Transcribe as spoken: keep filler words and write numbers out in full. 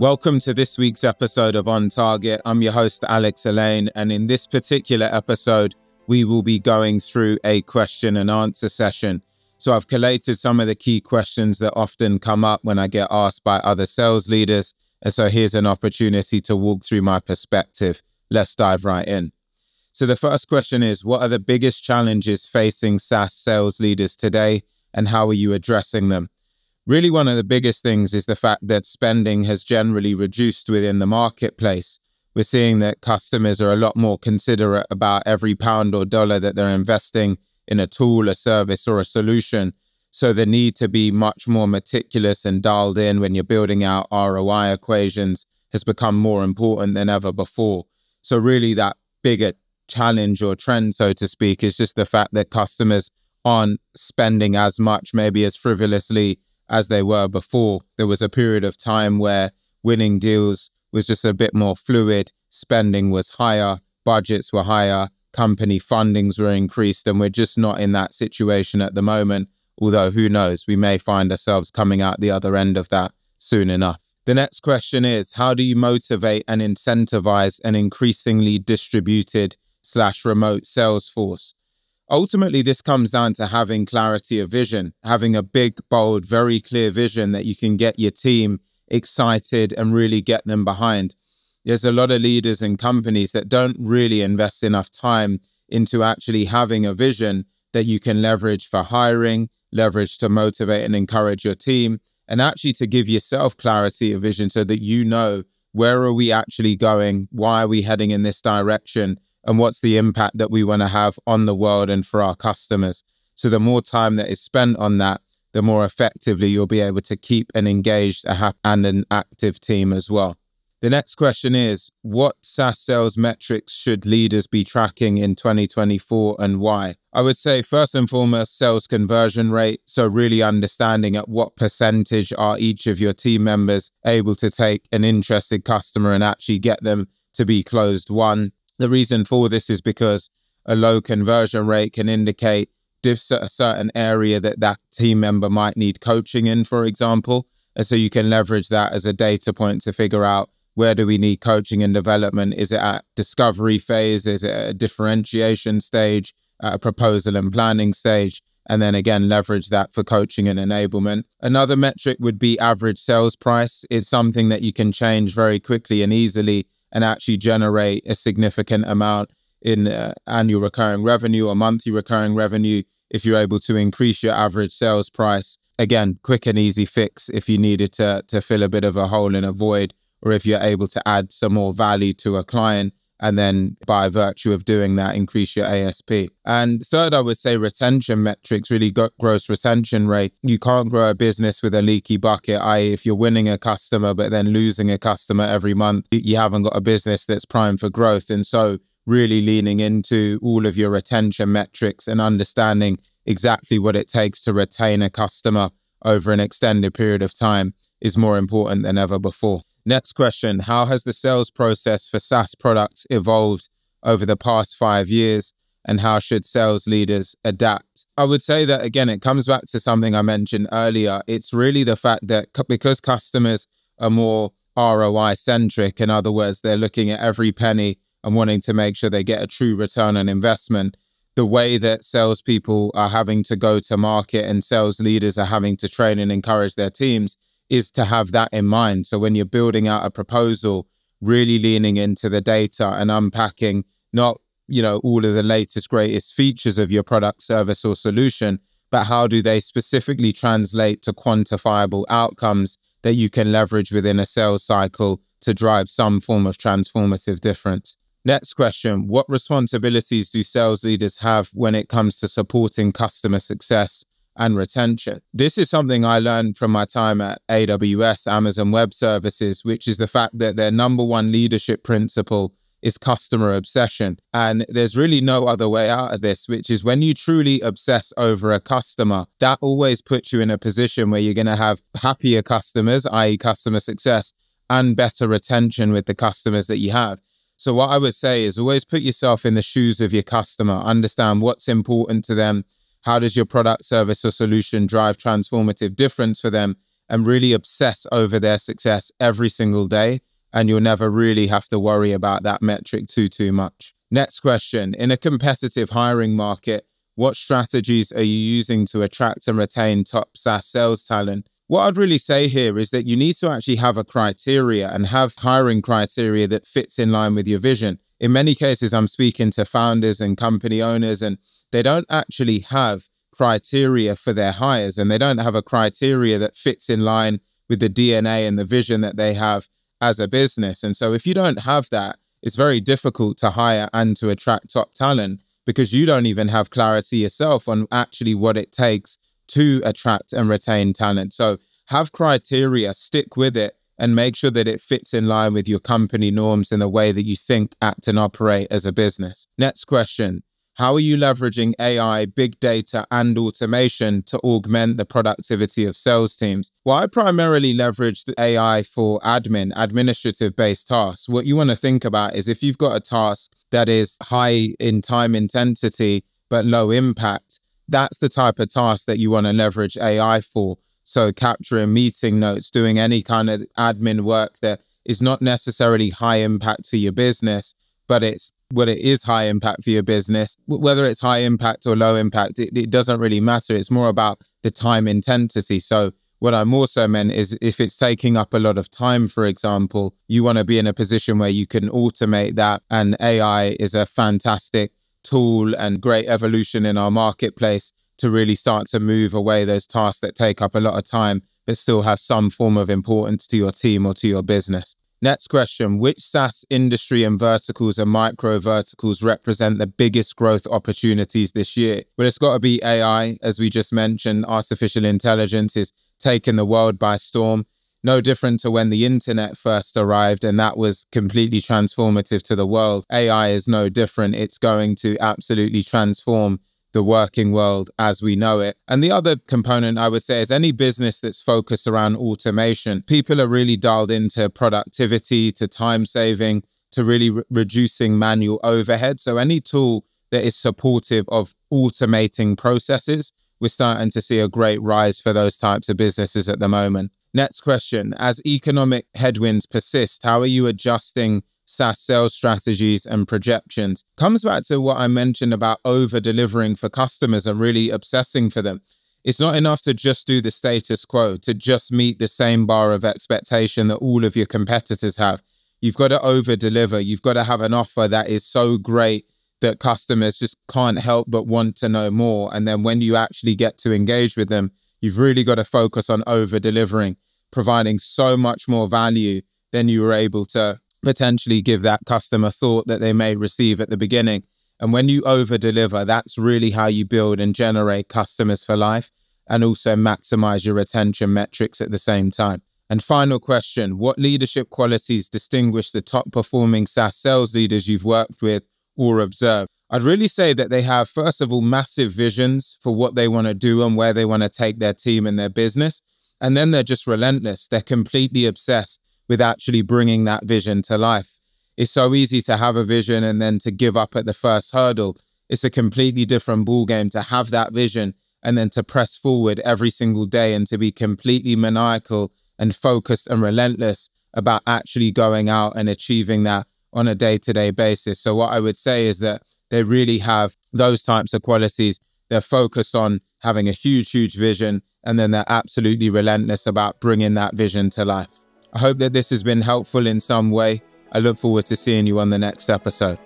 Welcome to this week's episode of On Target. I'm your host, Alex Elaine, and in this particular episode, we will be going through a question and answer session. So I've collated some of the key questions that often come up when I get asked by other sales leaders. And so here's an opportunity to walk through my perspective. Let's dive right in. So the first question is, what are the biggest challenges facing SaaS sales leaders today, and how are you addressing them? Really, one of the biggest things is the fact that spending has generally reduced within the marketplace. We're seeing that customers are a lot more considerate about every pound or dollar that they're investing in a tool, a service, or a solution. So the need to be much more meticulous and dialed in when you're building out R O I equations has become more important than ever before. So really that bigger challenge or trend, so to speak, is just the fact that customers aren't spending as much, maybe as frivolously as they were before. There was a period of time where winning deals was just a bit more fluid, spending was higher, budgets were higher, company fundings were increased, and we're just not in that situation at the moment, although who knows, we may find ourselves coming out the other end of that soon enough. The next question is, how do you motivate and incentivize an increasingly distributed slash remote sales force? Ultimately, this comes down to having clarity of vision, having a big, bold, very clear vision that you can get your team excited and really get them behind. There's a lot of leaders and companies that don't really invest enough time into actually having a vision that you can leverage for hiring, leverage to motivate and encourage your team, and actually to give yourself clarity of vision so that you know, where are we actually going? Why are we heading in this direction? And what's the impact that we want to have on the world and for our customers? So the more time that is spent on that, the more effectively you'll be able to keep an engaged and an active team as well. The next question is, what SaaS sales metrics should leaders be tracking in twenty twenty-four and why? I would say first and foremost, sales conversion rate. So really understanding at what percentage are each of your team members able to take an interested customer and actually get them to be closed one. The reason for this is because a low conversion rate can indicate a certain area that that team member might need coaching in, for example. And so you can leverage that as a data point to figure out, where do we need coaching and development? Is it at discovery phase? Is it at a differentiation stage, at a proposal and planning stage? And then again, leverage that for coaching and enablement. Another metric would be average sales price. It's something that you can change very quickly and easily, and actually generate a significant amount in uh, annual recurring revenue or monthly recurring revenue if you're able to increase your average sales price. Again, quick and easy fix if you needed to, to fill a bit of a hole in a void, or if you're able to add some more value to a client, and then by virtue of doing that, increase your A S P. And third, I would say retention metrics, really gross retention rate. You can't grow a business with a leaky bucket, that is if you're winning a customer, but then losing a customer every month, you haven't got a business that's primed for growth. And so really leaning into all of your retention metrics and understanding exactly what it takes to retain a customer over an extended period of time is more important than ever before. Next question, how has the sales process for SaaS products evolved over the past five years and how should sales leaders adapt? I would say that, again, it comes back to something I mentioned earlier. It's really the fact that because customers are more R O I centric, in other words, they're looking at every penny and wanting to make sure they get a true return on investment, the way that salespeople are having to go to market and sales leaders are having to train and encourage their teams is to have that in mind. So when you're building out a proposal, really leaning into the data and unpacking not, you know, all of the latest, greatest features of your product, service, or solution, but how do they specifically translate to quantifiable outcomes that you can leverage within a sales cycle to drive some form of transformative difference. Next question, what responsibilities do sales leaders have when it comes to supporting customer success and retention? This is something I learned from my time at A W S, Amazon Web Services, which is the fact that their number one leadership principle is customer obsession. And there's really no other way out of this, which is when you truly obsess over a customer, that always puts you in a position where you're going to have happier customers, that is customer success, and better retention with the customers that you have. So what I would say is always put yourself in the shoes of your customer, understand what's important to them, how does your product, service, or solution drive transformative difference for them? and really obsess over their success every single day. And you'll never really have to worry about that metric too, too much. Next question, in a competitive hiring market, what strategies are you using to attract and retain top SaaS sales talent? What I'd really say here is that you need to actually have a criteria and have hiring criteria that fits in line with your vision. In many cases, I'm speaking to founders and company owners, and they don't actually have criteria for their hires, and they don't have a criteria that fits in line with the D N A and the vision that they have as a business. And so if you don't have that, it's very difficult to hire and to attract top talent because you don't even have clarity yourself on actually what it takes to attract and retain talent. So have criteria, stick with it, and make sure that it fits in line with your company norms and the way that you think, act, and operate as a business. Next question, how are you leveraging A I, big data, and automation to augment the productivity of sales teams? Well, I primarily leverage the A I for admin, administrative-based tasks. What you want to think about is if you've got a task that is high in time intensity but low impact, that's the type of task that you want to leverage A I for. So capturing meeting notes, doing any kind of admin work that is not necessarily high impact for your business, but it's what it is high impact for your business. Whether it's high impact or low impact, it, it doesn't really matter. It's more about the time intensity. So what I'm also meant is if it's taking up a lot of time, for example, you want to be in a position where you can automate that. And A I is a fantastic tool and great evolution in our marketplace to really start to move away those tasks that take up a lot of time, but still have some form of importance to your team or to your business. Next question, which SaaS industry and verticals and micro verticals represent the biggest growth opportunities this year? Well, it's got to be A I, as we just mentioned. Artificial intelligence is taking the world by storm, no different to when the internet first arrived, and that was completely transformative to the world. A I is no different. It's going to absolutely transform the working world as we know it. And the other component I would say is any business that's focused around automation. People are really dialed into productivity, to time saving, to really re- reducing manual overhead. So any tool that is supportive of automating processes, we're starting to see a great rise for those types of businesses at the moment. Next question, as economic headwinds persist, how are you adjusting SaaS sales strategies and projections? Comes back to what I mentioned about over-delivering for customers and really obsessing for them. It's not enough to just do the status quo, to just meet the same bar of expectation that all of your competitors have. You've got to over-deliver. You've got to have an offer that is so great that customers just can't help but want to know more. And then when you actually get to engage with them, you've really got to focus on over-delivering, providing so much more value than you were able to potentially give that customer thought that they may receive at the beginning. And when you over-deliver, that's really how you build and generate customers for life and also maximize your retention metrics at the same time. And final question, what leadership qualities distinguish the top performing SaaS sales leaders you've worked with or observed? I'd really say that they have, first of all, massive visions for what they want to do and where they want to take their team and their business. And then they're just relentless. They're completely obsessed with actually bringing that vision to life. It's so easy to have a vision and then to give up at the first hurdle. It's a completely different ballgame to have that vision and then to press forward every single day and to be completely maniacal and focused and relentless about actually going out and achieving that on a day-to-day basis. So what I would say is that they really have those types of qualities. They're focused on having a huge, huge vision, and then they're absolutely relentless about bringing that vision to life. I hope that this has been helpful in some way. I look forward to seeing you on the next episode.